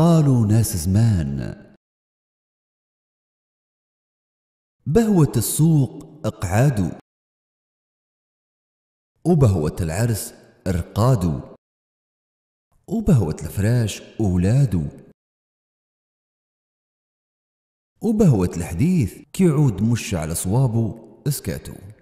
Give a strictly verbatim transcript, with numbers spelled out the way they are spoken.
قالو ناس زمان. بهوة السوق اقعدوا، وبهوة العرس ارقادوا، وبهوة الفراش اولادوا، وبهوة الحديث كيعود مش على صوابه اسكاتوا.